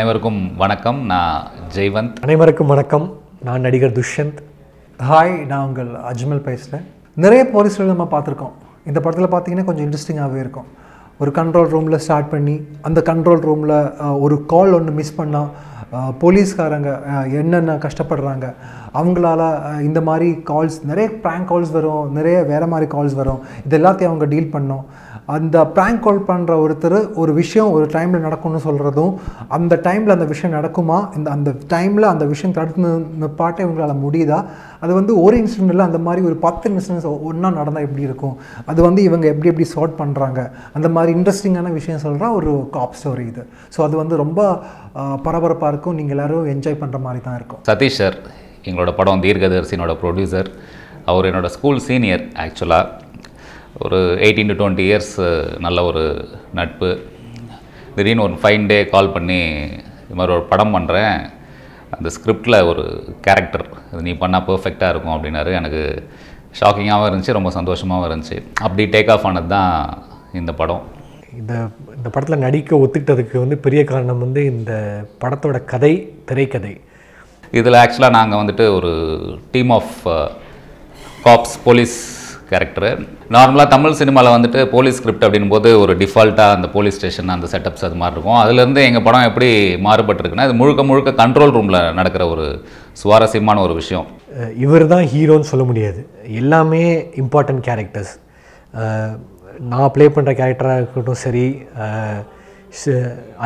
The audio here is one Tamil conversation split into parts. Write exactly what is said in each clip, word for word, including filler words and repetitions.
அனைவருக்கும் வணக்கம். நான் ஜெய்வந்த். அனைவருக்கும் வணக்கம். நான் நடிகர் துஷ்யந்த். ஹாய், நான் உங்கள் அஜ்மல் பேசுகிறேன். நிறைய போலீஸ்கள் நம்ம பார்த்துருக்கோம். இந்த படத்தில் பார்த்தீங்கன்னா கொஞ்சம் இன்ட்ரெஸ்டிங்காகவே இருக்கும். ஒரு கண்ட்ரோல் ரூமில் ஸ்டார்ட் பண்ணி அந்த கண்ட்ரோல் ரூமில் ஒரு கால் ஒன்று மிஸ் பண்ணால் போலீஸ்காரங்க என்னென்ன கஷ்டப்படுறாங்க, அவங்களால இந்த மாதிரி கால்ஸ், நிறைய ப்ராங்க் கால்ஸ் வரும், நிறைய வேறு மாதிரி கால்ஸ் வரும். இது எல்லாத்தையும் அவங்க டீல் பண்ணோம். அந்த ப்ராங்க் கால் பண்ணுற ஒருத்தர் ஒரு விஷயம் ஒரு டைமில் நடக்கும்னு சொல்கிறதும், அந்த டைமில் அந்த விஷயம் நடக்குமா, இந்த அந்த டைமில் அந்த விஷயம் தடுத்து பாட்டை இவங்களால முடியுதா, அது வந்து ஒரு இன்சிடென்ட்டில் அந்த மாதிரி ஒரு பத்து இன்சிடென்ட்ஸ் ஒன்றா நடந்தால் எப்படி இருக்கும், அது வந்து இவங்க எப்படி எப்படி சார்ட் பண்ணுறாங்க, அந்த மாதிரி இன்ட்ரெஸ்டிங்கான விஷயம் சொல்கிற ஒரு காப் ஸ்டோரி இது. ஸோ அது வந்து ரொம்ப பரபரப்பாக இருக்கும். நீங்கள் எல்லோரும் என்ஜாய் பண்ணுற மாதிரி தான் இருக்கும். சதீஷ் சார் எங்களோட படம் தீர்க்கதரிசினோட ப்ரொடியூசர். அவர் என்னோடய ஸ்கூல் சீனியர். ஆக்சுவலாக ஒரு எயிட்டீன் டு டுவெண்ட்டி இயர்ஸ் நல்ல ஒரு நட்பு. திடீர்னு ஒரு ஃபைன் டே கால் பண்ணி, இது மாதிரி ஒரு படம் பண்ணுறேன், அந்த ஸ்கிரிப்டில் ஒரு கேரக்டர் அது நீ பண்ணால் பர்ஃபெக்டாக இருக்கும் அப்படின்னாரு. எனக்கு ஷாக்கிங்காகவும் இருந்துச்சு, ரொம்ப சந்தோஷமாகவும் இருந்துச்சு. அப்படி டேக் ஆஃப் ஆனது தான் இந்த படம். இந்த இந்த படத்தில் நடிக்க ஒத்துக்கிட்டதுக்கு வந்து பெரிய காரணம் வந்து இந்த படத்தோட கதை, திரைக்கதை. இதில் ஆக்சுவலாக நாங்கள் வந்துட்டு ஒரு team of cops, police character. நார்மலாக தமிழ் சினிமாவில் வந்துட்டு போலீஸ் ஸ்கிரிப்ட் அப்படின்போது ஒரு டிஃபால்ட்டாக அந்த போலீஸ் ஸ்டேஷன், அந்த செட்டப்ஸ், அது மாதிரி இருக்கும். அதுலேருந்து எங்கள் படம் எப்படி மாறுபட்டுருக்குன்னா, இது முழுக்க முழுக்க கண்ட்ரோல் ரூமில் நடக்கிற ஒரு சுவாரஸ்யமான ஒரு விஷயம். இவர் தான் ஹீரோன்னு சொல்ல முடியாது, எல்லாமே இம்பார்ட்டண்ட் கேரக்டர்ஸ். நான் ப்ளே பண்ணுற கேரக்டராக இருக்கட்டும் சரி,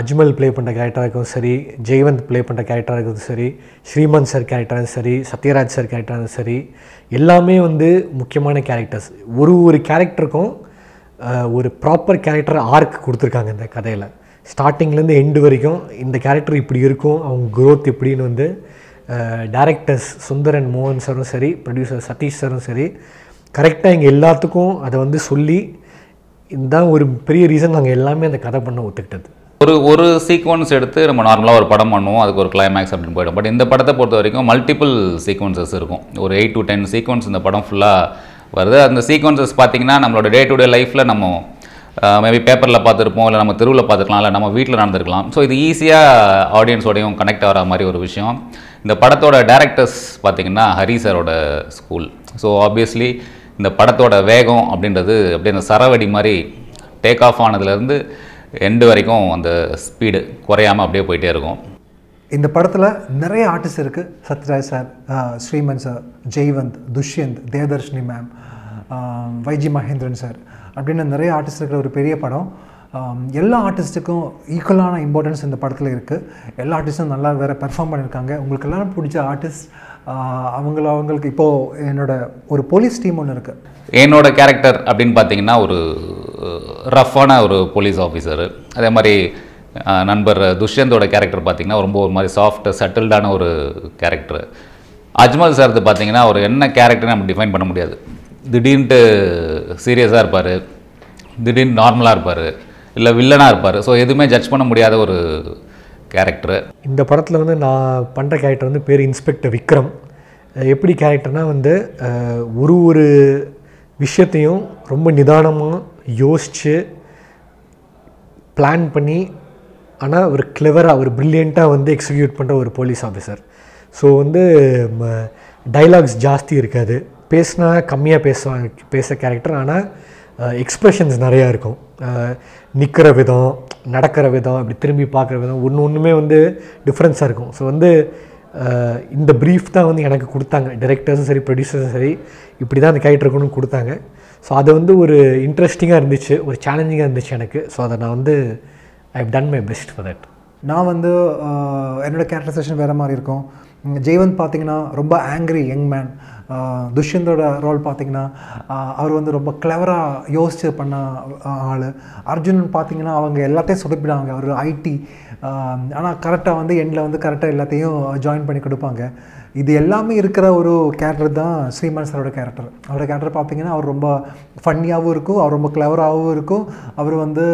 அஜ்மல் ப்ளே பண்ணுற கேரக்டராக இருக்கும் சரி, ஜெய்வந்த் ப்ளே பண்ணுற கேரக்டராக இருக்கட்டும் சரி, ஸ்ரீமன் சார் கேரக்டராக சரி, சத்யராஜ் சார் கேரக்டராக சரி, எல்லாமே வந்து முக்கியமான கேரக்டர்ஸ். ஒரு ஒரு கேரக்டருக்கும் ஒரு ப்ராப்பர் கேரக்டர் ஆர்க் கொடுத்துருக்காங்க இந்த கதையில். ஸ்டார்டிங்லேருந்து எண்டு வரைக்கும் இந்த கேரக்டர் இப்படி இருக்கும், அவங்க க்ரோத் எப்படின்னு வந்து டைரக்டர்ஸ் சுந்தரன் மோகன் சாரும் சரி, ப்ரொடியூசர் சதீஷ் சாரும் சரி, கரெக்டாக எங்கள் எல்லாத்துக்கும் அதை வந்து சொல்லி, இதுதான் ஒரு பெரிய ரீசன் நாங்கள் எல்லாமே அந்த கதை பண்ண ஒத்துக்கிட்டது. ஒரு ஒரு சீக்வன்ஸ் எடுத்து நம்ம நார்மலாக ஒரு படம் பண்ணுவோம், அதுக்கு ஒரு கிளைமேக்ஸ் அப்படின்னு போய்டும். பட் இந்த படத்தை பொறுத்த வரைக்கும் மல்டிபிள் சீக்வன்சஸ் இருக்கும். ஒரு எயிட் டு டென் சீக்வன்ஸ் இந்த படம் ஃபுல்லாக வருது. அந்த சீக்வன்சஸ் பார்த்திங்கன்னா நம்மளோட டே டு டே லைஃப்பில் நம்ம மேபி பேப்பரில் பார்த்துருப்போம், இல்லை நம்ம தெருவில் பார்த்துக்கலாம், இல்லை நம்ம வீட்டில் நடந்திருக்கலாம். ஸோ இது ஈஸியாக ஆடியன்ஸோடையும் கனெக்ட் ஆகிற மாதிரி ஒரு விஷயம். இந்த படத்தோட டேரக்டர்ஸ் பார்த்திங்கன்னா ஹரி சாரோட ஸ்கூல். ஸோ ஆப்வியஸ்லி இந்த படத்தோட வேகம் அப்படின்றது அப்படியே அந்த சரவடி மாதிரி டேக் ஆஃப் ஆனதுலேருந்து எண்டு வரைக்கும் அந்த ஸ்பீடு குறையாமல் அப்படியே போயிட்டே இருக்கும். இந்த படத்தில் நிறைய ஆர்டிஸ்ட் இருக்குது. Sathyaraj sir, Sriman sir, Jaivanth, Dushyanth, Devadarshini ma'am, YG Mahendran sir அப்படின்னு நிறைய ஆர்டிஸ்ட் இருக்கிற ஒரு பெரிய படம். எல்லா ஆர்டிஸ்ட்டுக்கும் ஈக்குவலான இம்பார்ட்டன்ஸ் இந்த படத்தில் இருக்குது. எல்லா ஆர்டிஸ்ட்டும் நல்லா வேறு பெர்ஃபார்ம் பண்ணியிருக்காங்க. உங்களுக்கு எல்லாரும் பிடிச்ச ஆர்டிஸ்ட் அவங்கள அவங்களுக்கு இப்போது என்னோடய ஒரு போலீஸ் டீம் ஒன்று இருக்குது. என்னோடய கேரக்டர் அப்படின்னு பார்த்தீங்கன்னா ஒரு ரஃப்பான ஒரு போலீஸ் ஆஃபீஸரு. அதே மாதிரி நண்பர் துஷ்யந்தோட கேரக்டர் பார்த்திங்கன்னா ரொம்ப ஒரு மாதிரி சாஃப்ட், செட்டில்டான ஒரு கேரக்டரு. அஜ்மல் சார்து பார்த்திங்கன்னா ஒரு என்ன கேரக்டர்னு நம்ம டிஃபைன் பண்ண முடியாது. திடீர்னு சீரியஸாக இருப்பார், திடீர்னு நார்மலாக இருப்பார், இல்லை வில்லனாக இருப்பார். ஸோ எதுவுமே ஜட்ஜ் பண்ண முடியாத ஒரு கேரக்டரு. இந்த படத்தில் வந்து நான் பண்ணுற கேரக்டர் வந்து பேர் இன்ஸ்பெக்டர் விக்ரம். எப்படி கேரக்டர்னால் வந்து ஒரு ஒரு விஷயத்தையும் ரொம்ப நிதானமாக யோசித்து பிளான் பண்ணி, ஆனால் ஒரு கிளவராக, ஒரு ப்ரில்லியண்ட்டாக வந்து எக்ஸிக்யூட் பண்ணுற ஒரு போலீஸ் ஆஃபீஸர். ஸோ வந்து டைலாக்ஸ் ஜாஸ்தி இருக்காது, பேசினா கம்மியாக பேசுவாங்க பேசுகிற கேரக்டர். ஆனால் எக்ஸ்ப்ரெஷன்ஸ் நிறையா இருக்கும். நிற்கிற விதம், நடக்கிற விதம், இப்படி திரும்பி பார்க்குற விதம், ஒன்று ஒன்றுமே வந்து டிஃப்ரென்ஸாக இருக்கும். ஸோ வந்து இந்த ப்ரீஃப் தான் வந்து எனக்கு கொடுத்தாங்க டைரக்டர்ஸும் சரி, ப்ரொடியூசர்ஸும் சரி, இப்படி தான் அந்த கேரக்டர் இருக்கணும்னு கொடுத்தாங்க. ஸோ அது வந்து ஒரு இன்ட்ரெஸ்டிங்காக இருந்துச்சு, ஒரு சேலஞ்சிங்காக இருந்துச்சு எனக்கு. ஸோ அதை நான் வந்து I have done my best for that. நான் வந்து என்னோடய கேரக்டரைசேஷன் வேறு மாதிரி இருக்கும். ஜெய்வந்த் பார்த்திங்கன்னா ரொம்ப ஆங்க்ரி யங் மேன். துஷ்யந்தோட ரோல் பார்த்திங்கன்னா அவர் வந்து ரொம்ப கிளவராக யோசிச்சு பண்ண ஆள். அர்ஜுன் பார்த்திங்கன்னா அவங்க எல்லாத்தையும் சொதப்பிடுவாங்க, அவர் ஐடி, ஆனால் கரெக்டாக வந்து எண்டில் வந்து கரெக்டாக எல்லாத்தையும் ஜாயின் பண்ணி கொடுப்பாங்க. இது எல்லாமே இருக்கிற ஒரு கேரக்டர் தான் ஸ்ரீமன் சாரோட கேரக்டர். அவரோட கேரக்டர் பார்த்திங்கன்னா அவர் ரொம்ப ஃபன்னியாகவும் இருக்கும், அவர் ரொம்ப கிளவராகவும் இருக்கும், அவர் வந்து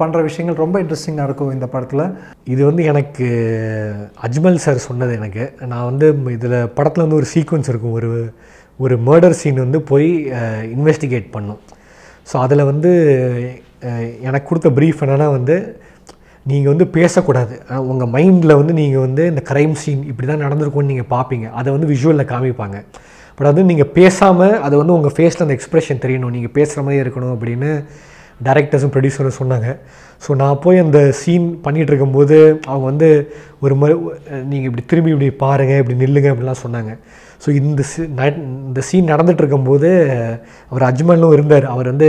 பண்ணுற விஷயங்கள் ரொம்ப இன்ட்ரெஸ்டிங்காக இருக்கும் இந்த படத்தில். இது வந்து எனக்கு அஜ்மல் சார் சொன்னது. எனக்கு நான் வந்து இதில் படத்தில் வந்து ஒரு சீக்வன்ஸ் இருக்கும், ஒரு ஒரு மர்டர் சீன் வந்து போய் இன்வெஸ்டிகேட் பண்ணும். ஸோ அதில் வந்து எனக்கு கொடுத்த ப்ரீஃப் என்னென்னா வந்து நீங்கள் வந்து பேசக்கூடாது, உங்கள் மைண்டில் வந்து நீங்கள் வந்து இந்த க்ரைம் சீன் இப்படி தான் நடந்திருக்கும்னு நீங்கள் பார்ப்பீங்க, அதை வந்து விஷுவலில் காமிப்பாங்க. பட் அது நீங்கள் பேசாமல் அது வந்து உங்கள் ஃபேஸில் அந்த எக்ஸ்ப்ரெஷன் தெரியணும், நீங்கள் பேசுகிற மாதிரி இருக்கணும் அப்படின்னு டைரக்டர்ஸும் ப்ரொடியூசரும் சொன்னாங்க. ஸோ நான் போய் அந்த சீன் பண்ணிகிட்டு இருக்கும்போது அவங்க வந்து ஒரு மாதிரி நீங்கள் இப்படி திரும்பி இப்படி பாருங்கள், இப்படி நில்லுங்க அப்படிலாம் சொன்னாங்க. ஸோ இந்த சீ இந்த சீன் நடந்துகிட்ருக்கும்போது அவர் அஜ்மலும் இருந்தார், அவர் வந்து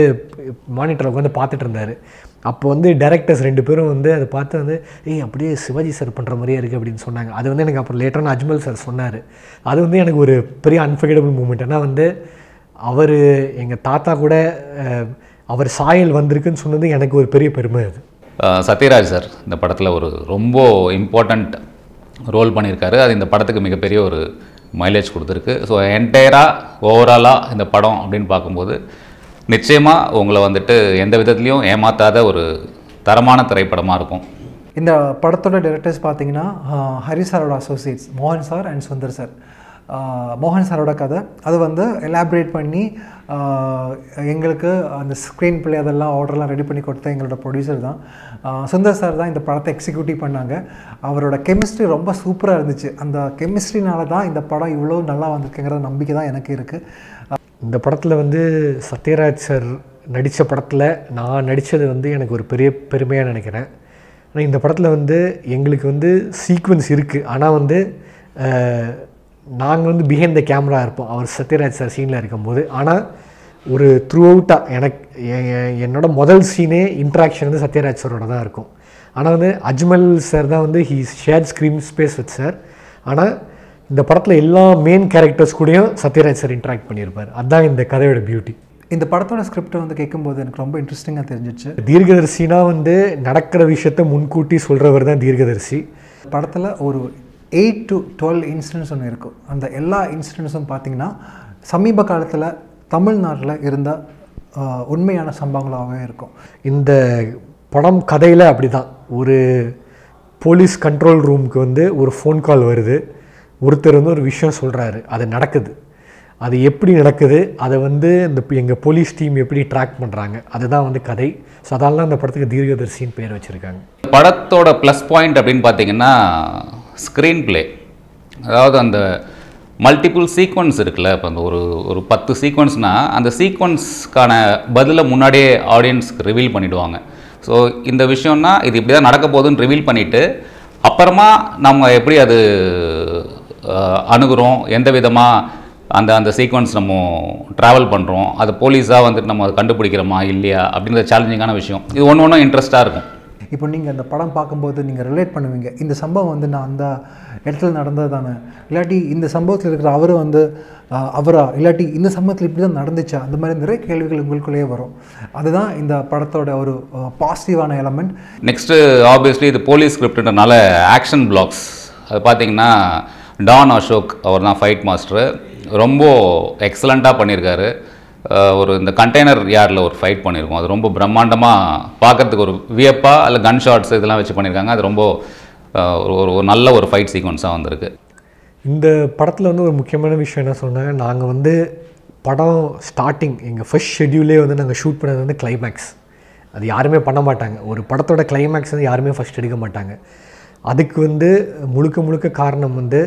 மானிட்டரை உட்காந்து பார்த்துட்டு இருந்தார். அப்போ வந்து டைரக்டர்ஸ் ரெண்டு பேரும் வந்து அதை பார்த்து வந்து ஏய் அப்படியே சிவாஜி சார் பண்ணுற மாதிரியே இருக்குது அப்படின்னு சொன்னாங்க. அது வந்து எனக்கு அப்புறம் லேட்டரான அஜ்மல் சார் சொன்னார். அது வந்து எனக்கு ஒரு பெரிய அன்ஃபர்கெட்டபிள் மூமெண்ட். ஏன்னா வந்து அவர் எங்கள் தாத்தா கூட அவர் சாயல் வந்திருக்குன்னு சொன்னது எனக்கு ஒரு பெரிய பெருமை. அது சத்யராஜ் சார் இந்த படத்தில் ஒரு ரொம்ப இம்பார்ட்டண்ட் ரோல் பண்ணியிருக்காரு. அது இந்த படத்துக்கு மிகப்பெரிய ஒரு மைலேஜ் கொடுத்துருக்கு. ஸோ என்டையராக ஓவராலாக இந்த படம் அப்படின்னு பார்க்கும்போது நிச்சயமாக உங்களை வந்துட்டு எந்த விதத்துலையும் ஏமாற்றாத ஒரு தரமான திரைப்படமாக இருக்கும். இந்த படத்தோட டைரக்டர்ஸ் பார்த்தீங்கன்னா ஹரி சாரோட அசோசியேட்ஸ் மோகன் சார் அண்ட் சுந்தர் சார். மோகன் சாரோட கதை அது வந்து எலாபரேட் பண்ணி எங்களுக்கு அந்த ஸ்க்ரீன் பிளே அதெல்லாம் ஆர்டர்லாம் ரெடி பண்ணி கொடுத்த எங்களோட ப்ரொடியூசர் தான் சுந்தர் சார் தான் இந்த படத்தை எக்ஸிக்யூட்டிவ் பண்ணாங்க. அவரோட கெமிஸ்ட்ரி ரொம்ப சூப்பராக இருந்துச்சு. அந்த கெமிஸ்ட்ரினால தான் இந்த படம் இவ்வளோ நல்லா வந்திருக்குங்கிற நம்பிக்கை தான் எனக்கு இருக்குது. இந்த படத்தில் வந்து சத்யராஜ் சார் நடித்த படத்தில் நான் நடித்தது வந்து எனக்கு ஒரு பெரிய பெருமையாக நினைக்கிறேன். ஆனால் இந்த படத்தில் வந்து எங்களுக்கு வந்து சீக்வன்ஸ் இருக்குது, ஆனால் வந்து நாங்கள் வந்து பிஹைண்ட் த கேமரா இருப்போம் அவர் சத்யராஜ் சார் சீனில் இருக்கும்போது. ஆனால் ஒரு த்ரூ அவுட்டாக எனக்கு என்னோட முதல் சீனே இன்ட்ராக்ஷன் வந்து சத்யராஜ் சாரோட தான் இருக்கும். ஆனால் வந்து அஜ்மல் சார் தான் வந்து he shared screen space with sir. ஆனால் இந்த படத்தில் எல்லா மெயின் கேரக்டர்ஸ் கூடயும் சத்யராஜ் சார் இன்ட்ராக்ட் பண்ணியிருப்பார். அதுதான் இந்த கதையோட பியூட்டி. இந்த படத்தோட ஸ்கிரிப்டை வந்து கேட்கும்போது எனக்கு ரொம்ப இன்ட்ரெஸ்டிங்காக தெரிஞ்சிச்சு. தீர்க்கதரிசினா வந்து நடக்கிற விஷயத்தை முன்கூட்டி சொல்கிறவர் தான் தீர்க்கதரிசி. படத்தில் ஒரு எயிட் டு டுவெல் இன்சிடென்ட்ஸ் ஒன்று இருக்கும். அந்த எல்லா இன்சிடென்ட்ஸும் பார்த்திங்கன்னா சமீப காலத்தில் தமிழ்நாட்டில் இருந்த உண்மையான சம்பவங்களாகவே இருக்கும். இந்த படம் கதையில் அப்படி தான். ஒரு போலீஸ் கண்ட்ரோல் ரூமுக்கு வந்து ஒரு ஃபோன் கால் வருது. ஒருத்தர் வந்து ஒரு விஷயம் சொல்கிறாரு, அது நடக்குது. அது எப்படி நடக்குது, அதை வந்து இந்த எங்கள் போலீஸ் டீம் எப்படி ட்ராக் பண்ணுறாங்க, அதுதான் வந்து கதை. ஸோ அதனால அந்த படத்துக்கு தீர்க்கதரிசின்னு பேர் வச்சுருக்காங்க. படத்தோட ப்ளஸ் பாயிண்ட் அப்படின்னு பார்த்திங்கன்னா ஸ்க்ரீன் பிளே. அதாவது அந்த மல்டிபிள் சீக்வன்ஸ் இருக்குல்ல, இப்போ அந்த ஒரு ஒரு பத்து சீக்வன்ஸ்னால் அந்த சீக்வன்ஸ்க்கான பதிலை முன்னாடியே ஆடியன்ஸ்க்கு ரிவீல் பண்ணிவிடுவாங்க. ஸோ இந்த விஷயம்னா இது இப்படி தான் நடக்க போகுதுன்னு ரிவீல் பண்ணிவிட்டு அப்புறமா நம்ம எப்படி அது அணுகிறோம், எந்த விதமாக அந்த அந்த சீக்வன்ஸ் நம்ம ட்ராவல் பண்ணுறோம், அது போலீஸாக வந்துட்டு நம்ம அதை கண்டுபிடிக்கிறோமா இல்லையா அப்படின்ற சேலஞ்சிங்கான விஷயம். இது ஒன்று ஒன்றும் இன்ட்ரெஸ்ட்டாக இருக்கும். இப்போ நீங்கள் அந்த படம் பார்க்கும்போது நீங்கள் ரிலேட் பண்ணுவீங்க, இந்த சம்பவம் வந்து நான் அந்த இடத்துல நடந்தது தானே, இல்லாட்டி இந்த சம்பவத்தில் இருக்கிற அவர் வந்து அவரா, இல்லாட்டி இந்த சம்பவத்தில் இப்படி தான் நடந்துச்சா, அந்த மாதிரி நிறைய கேள்விகள் உங்களுக்குள்ளேயே வரும். அதுதான் இந்த படத்தோட ஒரு பாசிட்டிவான எலமெண்ட். நெக்ஸ்ட்டு ஆப்வியஸ்லி இது போலீஸ் ஸ்கிரிப்டுன்றனால ஆக்ஷன் பிளாக்ஸ். அது பார்த்திங்கன்னா டான் அசோக் அவர் தான் ஃபைட் மாஸ்டரு, ரொம்ப எக்ஸலண்ட்டாக பண்ணியிருக்காரு. ஒரு இந்த கண்டெய்னர் யார்டில் ஒரு ஃபைட் பண்ணியிருக்கோம், அது ரொம்ப பிரம்மாண்டமாக பார்க்குறதுக்கு ஒரு வியப்பாக இல்லை கன் ஷாட்ஸ் இதெல்லாம் வச்சு பண்ணியிருக்காங்க. அது ரொம்ப ஒரு ஒரு நல்ல ஒரு ஃபைட் சீக்வன்ஸாக வந்திருக்கு. இந்த படத்தில் வந்து ஒரு முக்கியமான விஷயம் என்ன சொன்னாங்க, நாங்கள் வந்து படம் ஸ்டார்டிங் எங்கள் ஃபர்ஸ்ட் ஷெட்யூலே வந்து நாங்கள் ஷூட் பண்ணது வந்து கிளைமேக்ஸ். அது யாருமே பண்ண மாட்டாங்க, ஒரு படத்தோட கிளைமேக்ஸ் வந்து யாருமே ஃபஸ்ட் எடுக்க மாட்டாங்க. அதுக்கு வந்து முழுக்க முழுக்க காரணம் வந்து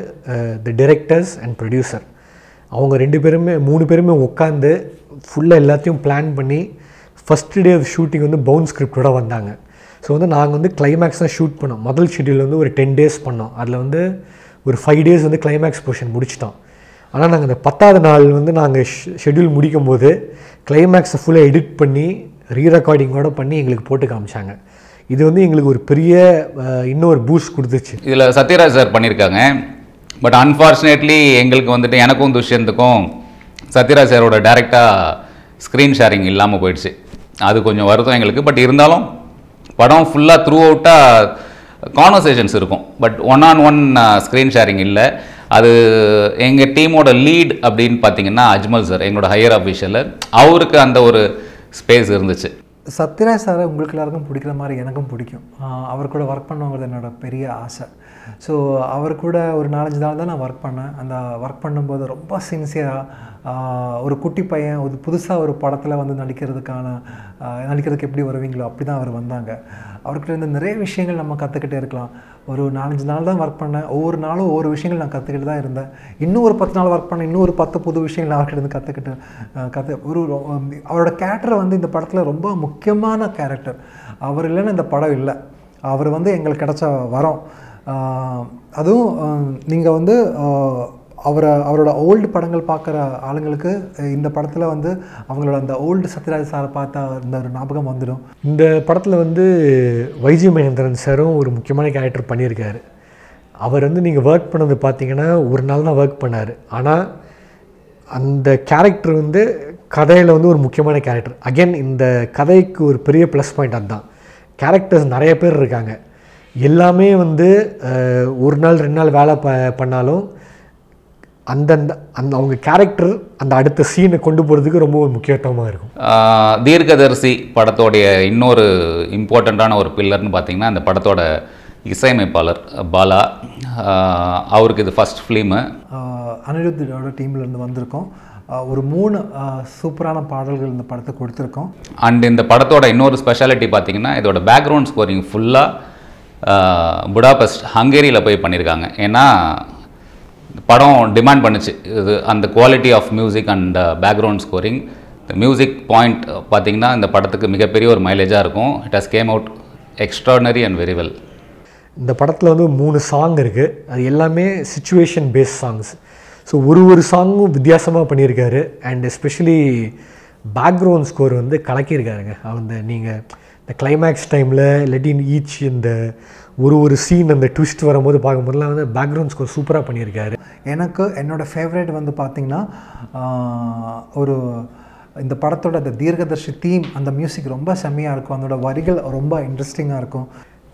தி டிரெக்டர்ஸ் அண்ட் ப்ரொடியூசர். அவங்க ரெண்டு பேருமே மூணு பேருமே உட்காந்து ஃபுல்லாக எல்லாத்தையும் பிளான் பண்ணி ஃபஸ்ட்டு டே ஆஃப் ஷூட்டிங் வந்து பவுன் ஸ்கிரிப்டோடு வந்தாங்க. ஸோ வந்து நாங்கள் வந்து கிளைமேக்ஸ் தான் ஷூட் பண்ணோம். முதல் ஷெட்யூல் வந்து ஒரு டென் டேஸ் பண்ணோம், அதில் வந்து ஒரு ஃபைவ் டேஸ் வந்து கிளைமேக்ஸ் போர்ஷன் முடிச்சிட்டோம். ஆனால் நாங்கள் அந்த பத்தாவது நாள் வந்து நாங்கள் ஷெட்யூல் முடிக்கும் போது கிளைமேக்ஸை ஃபுல்லாக எடிட் பண்ணி ரீரெக்கார்டிங்கோடு பண்ணி எங்களுக்கு போட்டு காமிச்சாங்க. இது வந்து எங்களுக்கு ஒரு பெரிய இன்னொரு பூஸ்ட் கொடுத்துச்சு. இதில் சத்யராஜ் சார் பண்ணியிருக்காங்க. பட் அன்ஃபார்ச்சுனேட்லி எங்களுக்கு வந்துட்டு எனக்கும் துஷ்யந்துக்கும் சத்யராஜ் சாரோட டைரெக்டாக ஸ்க்ரீன் ஷேரிங் இல்லாமல் போயிடுச்சு. அது கொஞ்சம் வருத்தம் எங்களுக்கு. பட் இருந்தாலும் படம் ஃபுல்லாக த்ரூ அவுட்டாக கான்வர்சேஷன்ஸ் இருக்கும். But one on one screen sharing இல்லை. அது எங்கள் டீமோட லீட் அப்படின்னு பார்த்தீங்கன்னா அஜ்மல் சார், எங்களோட ஹையர் ஆஃபீஷியல், அவருக்கு அந்த ஒரு ஸ்பேஸ் இருந்துச்சு. சத்யராஜ் சாரை உங்களுக்கு எல்லாருக்கும் பிடிக்கிற மாதிரி எனக்கும் பிடிக்கும். அவர் கூட ஒர்க் பண்ணுங்கிறது என்னோட பெரிய ஆசை. ஸோ அவர் கூட ஒரு நாலஞ்சு நாள் தான் நான் ஒர்க் பண்ணேன். அந்த ஒர்க் பண்ணும்போது ரொம்ப சின்சியராக ஒரு குட்டி பையன் ஒரு புதுசாக ஒரு படத்தில் வந்து நடிக்கிறதுக்கான அழிக்கிறதுக்கு எப்படி வருவீங்களோ அப்படி தான் அவர் வந்தாங்க. அவர்கிட்ட இருந்து நிறைய விஷயங்கள் நம்ம கற்றுக்கிட்டே இருக்கலாம். ஒரு நாலஞ்சு நாள் தான் ஒர்க் பண்ணேன், ஒவ்வொரு நாளும் ஒவ்வொரு விஷயங்கள் நான் கற்றுக்கிட்டு தான் இருந்தேன். இன்னும் ஒரு பத்து நாள் ஒர்க் பண்ணேன், இன்னும் ஒரு பத்து புது விஷயங்கள் அவர்கிட்ட இருந்து கற்றுக்கிட்டு கற்று ஒரு அவரோட கேரக்டர் வந்து இந்த படத்தில் ரொம்ப முக்கியமான கேரக்டர். அவர் இல்லைன்னா இந்த படம் இல்லை. அவர் வந்து எங்களுக்கு கிடச்ச வரோம். அதுவும் நீங்கள் வந்து அவரை அவரோட ஓல்டு படங்கள் பார்க்குற ஆளுங்களுக்கு இந்த படத்தில் வந்து அவங்களோட அந்த ஓல்டு சத்யராஜ் சாரை பார்த்தா இந்த ஒரு ஞாபகம் வந்துடும். இந்த படத்தில் வந்து வைஜய் மகேந்திரன் சாரும் ஒரு முக்கியமான கேரக்டர் பண்ணியிருக்காரு. அவர் வந்து நீங்கள் ஒர்க் பண்ணது பார்த்தீங்கன்னா ஒரு நாள் தான் ஒர்க் பண்ணார். ஆனால் அந்த கேரக்டர் வந்து கதையில் வந்து ஒரு முக்கியமான கேரக்டர். அகெயின் இந்த கதைக்கு ஒரு பெரிய ப்ளஸ் பாயிண்ட் அதுதான். கேரக்டர்ஸ் நிறைய பேர் இருக்காங்க, எல்லாமே வந்து ஒரு நாள் ரெண்டு நாள் வேலை ப பண்ணாலும் அந்தந்த அந்த அவங்க கேரக்டர் அந்த அடுத்த சீனை கொண்டு போகிறதுக்கு ரொம்ப முக்கியத்துவமாக இருக்கும். தீர்க்கதரிசி படத்தோடைய இன்னொரு இம்பார்ட்டண்ட்டான ஒரு பில்லர்னு பார்த்திங்கன்னா அந்த படத்தோட இசையமைப்பாளர் பாலா. அவருக்கு இது ஃபஸ்ட் ஃபிலிமு. அனிருத்தோட டீம்லேருந்து வந்திருக்கோம். ஒரு மூணு சூப்பரான பாடல்கள் இந்த படத்தை கொடுத்துருக்கோம். அண்ட் இந்த படத்தோட இன்னொரு ஸ்பெஷாலிட்டி பார்த்திங்கன்னா இதோட பேக்ரவுண்ட் ஸ்கோரிங் ஃபுல்லாக புடாபெஸ்ட் ஹங்கேரியில் போய் பண்ணியிருக்காங்க. ஏன்னா படம் டிமாண்ட் பண்ணிச்சு இது அந்த quality of music and background scoring. இந்த மியூசிக் பாயிண்ட் பார்த்திங்கன்னா இந்த படத்துக்கு மிகப்பெரிய ஒரு மைலேஜாக இருக்கும். It has game out extraordinary and very well. இந்த படத்தில் வந்து மூணு சாங் இருக்குது. அது எல்லாமே சிச்சுவேஷன் பேஸ்ட் சாங்ஸ். ஸோ ஒரு ஒரு சாங்கும் வித்தியாசமாக பண்ணியிருக்காரு. அண்ட் எஸ்பெஷலி பேக்ரவுண்ட் ஸ்கோர் வந்து கலக்கியிருக்காருங்க. அந்த நீங்கள் இந்த கிளைமேக்ஸ் டைமில் லெட்டின் ஈச் இந்த ஒரு ஒரு சீன் அந்த ட்விஸ்ட் வரும்போது பார்க்கும்போதுலாம் வந்து பேக்ரவுண்ட் ஸ்கோர் சூப்பராக பண்ணியிருக்காரு. எனக்கு என்னோடய ஃபேவரேட் வந்து பார்த்திங்கன்னா ஒரு இந்த படத்தோட அந்த தீர்க்கதர்ஷி தீம் அந்த மியூசிக் ரொம்ப செம்மையாக இருக்கும். அதோட வரிகள் ரொம்ப இன்ட்ரெஸ்டிங்காக இருக்கும்.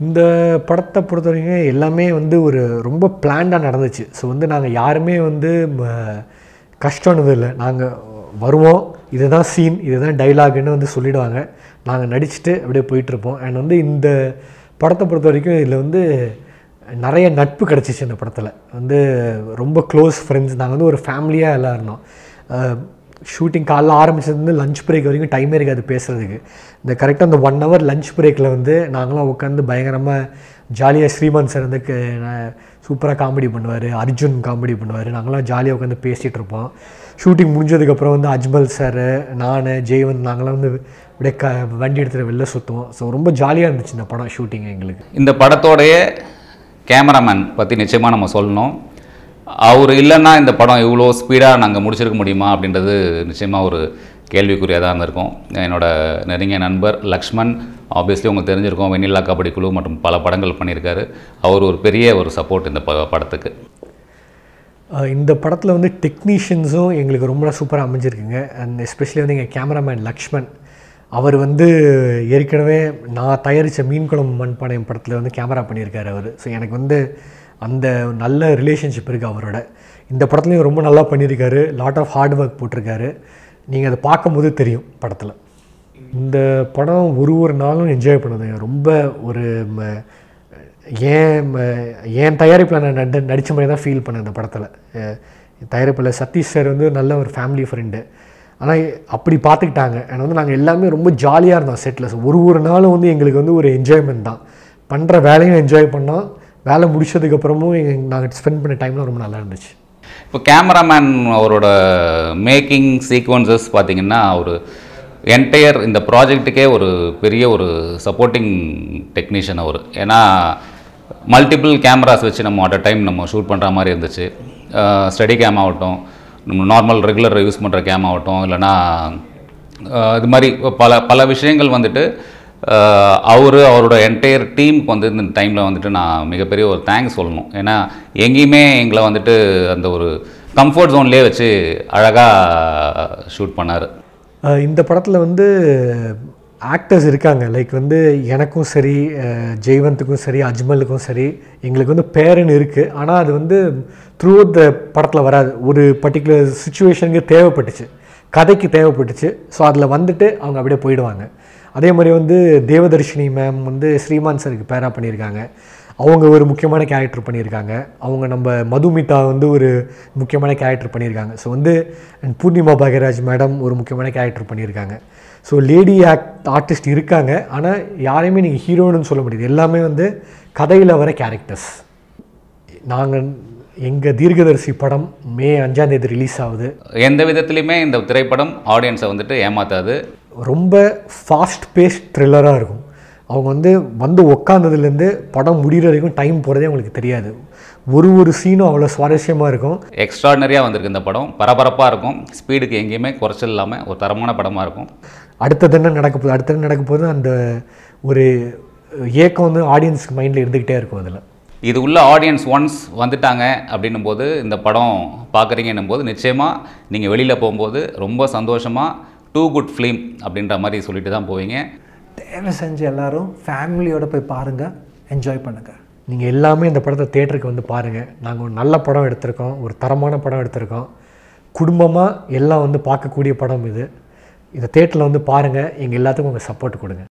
இந்த படத்தை பொறுத்த வரைக்கும் எல்லாமே வந்து ஒரு ரொம்ப பிளான்டாக நடந்துச்சு. ஸோ வந்து நாங்கள் யாருமே வந்து கஷ்டம்னது இல்லை. நாங்கள் வருவோம், இதுதான் சீன், இதுதான் டைலாக்னு வந்து சொல்லிவிடுவாங்க. நாங்கள் நடிச்சுட்டு அப்படியே போயிட்டுருப்போம். அண்ட் வந்து இந்த படத்தை பொறுத்த வரைக்கும் இதில் வந்து நிறைய நட்பு கிடச்சிச்சு. இந்த படத்தில் வந்து ரொம்ப க்ளோஸ் ஃப்ரெண்ட்ஸ். நாங்கள் வந்து ஒரு ஃபேமிலியாக எல்லாம் இருந்தோம். ஷூட்டிங் காலைல ஆரம்பிச்சதுலேருந்து லஞ்ச் பிரேக் வரைக்கும் டைமே இருக்காது பேசுகிறதுக்கு. இந்த கரெக்டாக அந்த ஒன் ஹவர் லஞ்ச் பிரேக்கில் வந்து நாங்களாம் உட்காந்து பயங்கரமாக ஜாலியாக ஸ்ரீமான் சார் வந்து சூப்பராக காமெடி பண்ணுவார், அர்ஜுன் காமெடி பண்ணுவார். நாங்களாம் ஜாலியாக உட்காந்து பேசிகிட்டு இருப்போம். ஷூட்டிங் முடிஞ்சதுக்கப்புறம் வந்து அஜ்மல் சார், நான், ஜெய்வந்த் நாங்களாம் வந்து அப்படியே க வண்டி எடுத்துகிட்டு வெளில சுற்றுவோம். ஸோ ரொம்ப ஜாலியாக இருந்துச்சு இந்த படம் ஷூட்டிங் எங்களுக்கு. இந்த படத்தோடைய கேமராமேன் பற்றி நிச்சயமாக நம்ம சொல்லணும். அவர் இல்லைன்னா இந்த படம் இவ்வளோ ஸ்பீடாக நாங்கள் முடிச்சிருக்க முடியுமா அப்படின்றது நிச்சயமாக ஒரு கேள்விக்குறியாக தான் இருந்திருக்கும். என்னோடய நெருங்கிய நண்பர் லக்ஷ்மன், ஆப்வியஸ்லி உங்களுக்கு தெரிஞ்சிருக்கோம், வெண்ணிலா கபடி குழு மற்றும் பல படங்கள் பண்ணியிருக்காரு. அவர் ஒரு பெரிய ஒரு சப்போர்ட் இந்த படத்துக்கு. இந்த படத்தில் வந்து டெக்னீஷியன்ஸும் எங்களுக்கு ரொம்ப சூப்பராக அமைஞ்சிருக்குங்க. அண்ட் எஸ்பெஷலி வந்து எங்கள் கேமராமேன் லக்ஷ்மன், அவர் வந்து ஏற்கனவே நான் தயாரித்த மீன் குழம்பு மண்பானையம் படத்தில் வந்து கேமரா பண்ணியிருக்காரு அவர். ஸோ எனக்கு வந்து அந்த நல்ல ரிலேஷன்ஷிப் இருக்குது அவரோட. இந்த படத்துலையும் ரொம்ப நல்லா பண்ணியிருக்காரு. லாட் ஆஃப் ஹார்ட் ஒர்க் போட்டிருக்காரு. நீங்கள் அதை பார்க்கும்போது தெரியும் படத்தில். இந்த படம் ஒரு ஒரு நாளும் என்ஜாய் பண்ணதுங்க. ரொம்ப ஒரு ஏன் என் தயாரிப்பில் நான் நட நடித்த மாதிரி தான் ஃபீல் பண்ணேன் இந்த படத்தில். தயாரிப்பில் சதீஷ் சார் வந்து நல்ல ஒரு ஃபேமிலி ஃப்ரெண்டு. ஆனால் அப்படி பார்த்துக்கிட்டாங்க. ஏன்னா வந்து நாங்கள் எல்லாமே ரொம்ப ஜாலியாக இருந்தோம் செட்டில். ஸோ ஒரு ஒரு நாளும் வந்து எங்களுக்கு வந்து ஒரு என்ஜாய்மெண்ட் தான். பண்ணுற வேலையும் என்ஜாய் பண்ணோம். வேலை முடிச்சதுக்கப்புறமும் எங்கள் நாங்கள் ஸ்பெண்ட் பண்ண டைம்லாம் ரொம்ப நல்லா இருந்துச்சு. இப்போ கேமராமேன் அவரோட மேக்கிங் சீக்வன்சஸ் பார்த்திங்கன்னா ஒரு என்டையர் இந்த ப்ராஜெக்ட்டுக்கே ஒரு பெரிய ஒரு சப்போர்ட்டிங் டெக்னீஷியன் அவர். ஏன்னா மல்டிபிள் கேமராஸ் வச்சு நம்ம அட் அ டைம் நம்ம ஷூட் பண்ணுற மாதிரி இருந்துச்சு. ஸ்டடி கேம் ஆகட்டும், நம்ம நார்மல் ரெகுலர் யூஸ் பண்ணுற கேம் ஆகட்டும், இல்லைனா இது மாதிரி பல பல விஷயங்கள் வந்துட்டு அவர் அவரோட என்டையர் டீமுக்கு வந்து இந்த டைமில் வந்துட்டு நான் மிகப்பெரிய ஒரு தேங்க்ஸ் சொல்லணும். ஏன்னா எங்கேயுமே எங்களை வந்துட்டு அந்த ஒரு கம்ஃபர்ட் ஜோன்லேயே வச்சு அழகாக ஷூட் பண்ணார். இந்த படத்தில் வந்து ஆக்டர்ஸ் இருக்காங்க. லைக் வந்து எனக்கும் சரி, ஜெய்வந்துக்கும் சரி, அஜ்மலுக்கும் சரி, எங்களுக்கு வந்து பேரன் இருக்குது. ஆனால் அது வந்து த்ரூ அவுட் த படத்தில் வராது. ஒரு பர்டிகுலர் சுச்சுவேஷனுக்கு தேவைப்பட்டுச்சு, கதைக்கு தேவைப்பட்டுச்சு. ஸோ அதில் வந்துட்டு அவங்க அப்படியே போயிடுவாங்க. அதே மாதிரி வந்து தேவதர்ஷினி மேம் வந்து ஸ்ரீமான் சாருக்கு பேராக பண்ணியிருக்காங்க. அவங்க ஒரு முக்கியமான கேரக்டர் பண்ணியிருக்காங்க. அவங்க நம்ம மதுமிதா வந்து ஒரு முக்கியமான கேரக்டர் பண்ணியிருக்காங்க. ஸோ வந்து அண்ட் பூர்ணிமா பாகராஜ் மேடம் ஒரு முக்கியமான கேரக்டர் பண்ணியிருக்காங்க. So lady act artist irukkaanga ana yarume neenga hero nu solla mudiyadhu ellame vande kadaiyilae vara characters naanga எங்க தீர்க்கதரிசி படம் மே அஞ்சாம் தேதி ரிலீஸ் ஆகுது. எந்த விதத்திலுமே இந்த திரைப்படம் ஆடியன்ஸை வந்துட்டு ஏமாத்தாது. ரொம்ப ஃபாஸ்ட் பேஸ்ட் த்ரில்லராக இருக்கும். அவங்க வந்து வந்து உட்காந்ததுலேருந்து படம் முடிகிற வரைக்கும் டைம் போகிறதே அவங்களுக்கு தெரியாது. ஒரு ஒரு சீனும் அவ்வளோ சுவாரஸ்யமாக இருக்கும். எக்ஸ்ட்ராடினரியாக வந்திருக்கு இந்த படம். பரபரப்பாக இருக்கும். ஸ்பீடுக்கு எங்கேயுமே குறைச்சல் இல்லாமல் ஒரு தரமான படமாக இருக்கும். அடுத்தது என்ன நடக்க போகுது அடுத்தது என்ன நடக்க போகுது அந்த ஒரு ஏக்கம் வந்து ஆடியன்ஸுக்கு மைண்டில் இருந்துக்கிட்டே இருக்கும். அதில் இது உள்ள ஆடியன்ஸ் ஒன்ஸ் வந்துட்டாங்க அப்படின்னும் போது இந்த படம் பார்க்குறீங்கன்னும் போது நிச்சயமாக நீங்கள் வெளியில் போகும்போது ரொம்ப சந்தோஷமாக டூ குட் ஃபிலிம் அப்படின்ற மாதிரி சொல்லிட்டு தான் போவீங்க. தேவை செஞ்ச எல்லோரும் ஃபேமிலியோடு போய் பாருங்கள், என்ஜாய் பண்ணுங்கள். நீங்கள் எல்லாமே இந்த படத்தை தேட்டருக்கு வந்து பாருங்கள். நாங்கள் ஒரு நல்ல படம் எடுத்திருக்கோம், ஒரு தரமான படம் எடுத்திருக்கோம். குடும்பமாக எல்லாம் வந்து பார்க்கக்கூடிய படம் இது. இதை தேட்டரில் வந்து பாருங்கள். எங்கள் எல்லாத்துக்கும் உங்கள் சப்போர்ட் கொடுங்க.